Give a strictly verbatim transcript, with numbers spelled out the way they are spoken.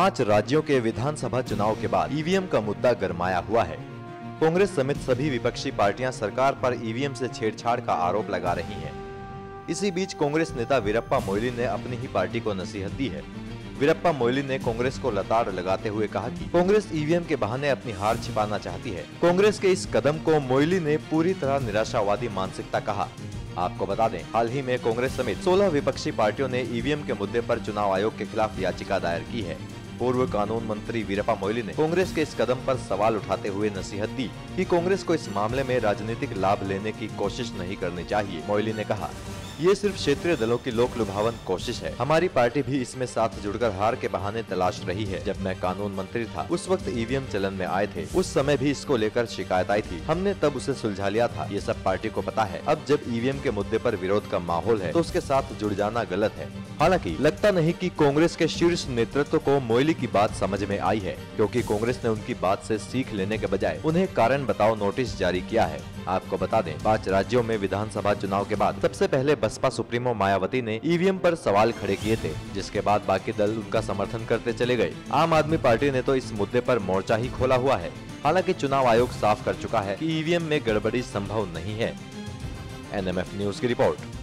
पांच राज्यों के विधानसभा चुनाव के बाद ईवीएम का मुद्दा गरमाया हुआ है। कांग्रेस समेत सभी विपक्षी पार्टियां सरकार पर ईवीएम से छेड़छाड़ का आरोप लगा रही हैं। इसी बीच कांग्रेस नेता वीरप्पा मोइली ने अपनी ही पार्टी को नसीहत दी है। वीरप्पा मोइली ने कांग्रेस को लताड़ लगाते हुए कहा कि कांग्रेस ईवीएम के बहाने अपनी हार छिपाना चाहती है। कांग्रेस के इस कदम को मोइली ने पूरी तरह निराशावादी मानसिकता कहा। आपको बता दें, हाल ही में कांग्रेस समेत सोलह विपक्षी पार्टियों ने ईवीएम के मुद्दे पर चुनाव आयोग के खिलाफ याचिका दायर की है। पूर्व कानून मंत्री वीरप्पा मोइली ने कांग्रेस के इस कदम पर सवाल उठाते हुए नसीहत दी कि कांग्रेस को इस मामले में राजनीतिक लाभ लेने की कोशिश नहीं करनी चाहिए। मोइली ने कहा, ये सिर्फ क्षेत्रीय दलों की लोक लुभावन कोशिश है। हमारी पार्टी भी इसमें साथ जुड़कर हार के बहाने तलाश रही है। जब मैं कानून मंत्री था उस वक्त ईवीएम चलन में आए थे, उस समय भी इसको लेकर शिकायत आई थी, हमने तब उसे सुलझा लिया था। ये सब पार्टी को पता है। अब जब ईवीएम के मुद्दे पर विरोध का माहौल है तो उसके साथ जुड़ जाना गलत है। हालांकि लगता नहीं कि कांग्रेस के शीर्ष नेतृत्व को मोइली की बात समझ में आई है, क्योंकि कांग्रेस ने उनकी बात से सीख लेने के बजाय उन्हें कारण बताओ नोटिस जारी किया है। आपको बता दें, पांच राज्यों में विधानसभा चुनाव के बाद सबसे पहले बसपा सुप्रीमो मायावती ने ईवीएम पर सवाल खड़े किए थे, जिसके बाद बाकी दल उनका समर्थन करते चले गए। आम आदमी पार्टी ने तो इस मुद्दे पर मोर्चा ही खोला हुआ है। हालांकि चुनाव आयोग साफ कर चुका है कि ईवीएम में गड़बड़ी संभव नहीं है। एनएमएफ न्यूज की रिपोर्ट।